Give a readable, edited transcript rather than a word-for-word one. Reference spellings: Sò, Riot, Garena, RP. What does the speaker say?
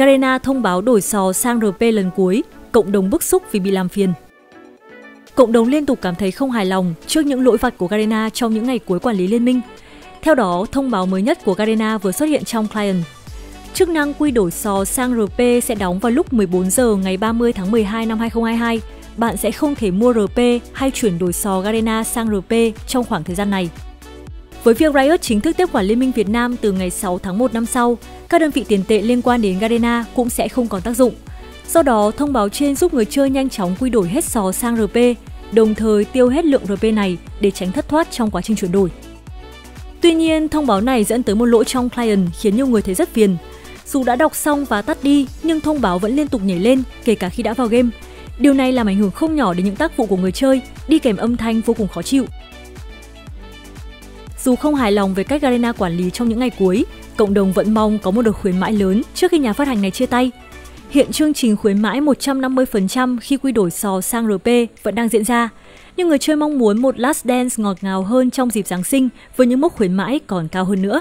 Garena thông báo đổi Sò sang RP lần cuối, cộng đồng bức xúc vì bị làm phiền. Cộng đồng liên tục cảm thấy không hài lòng trước những lỗi vặt của Garena trong những ngày cuối quản lý liên minh. Theo đó, thông báo mới nhất của Garena vừa xuất hiện trong client. Chức năng quy đổi Sò sang RP sẽ đóng vào lúc 14 giờ ngày 30 tháng 12 năm 2022. Bạn sẽ không thể mua RP hay chuyển đổi Sò Garena sang RP trong khoảng thời gian này. Với việc Riot chính thức tiếp quản Liên minh Việt Nam từ ngày 6 tháng 1 năm sau, các đơn vị tiền tệ liên quan đến Garena cũng sẽ không còn tác dụng. Do đó, thông báo trên giúp người chơi nhanh chóng quy đổi hết Sò sang RP, đồng thời tiêu hết lượng RP này để tránh thất thoát trong quá trình chuyển đổi. Tuy nhiên, thông báo này dẫn tới một lỗi trong client khiến nhiều người thấy rất phiền. Dù đã đọc xong và tắt đi, nhưng thông báo vẫn liên tục nhảy lên kể cả khi đã vào game. Điều này làm ảnh hưởng không nhỏ đến những tác vụ của người chơi, đi kèm âm thanh vô cùng khó chịu. Dù không hài lòng về cách Garena quản lý trong những ngày cuối, cộng đồng vẫn mong có một đợt khuyến mãi lớn trước khi nhà phát hành này chia tay. Hiện chương trình khuyến mãi 150% khi quy đổi Sò sang RP vẫn đang diễn ra, nhưng người chơi mong muốn một last dance ngọt ngào hơn trong dịp Giáng sinh với những mức khuyến mãi còn cao hơn nữa.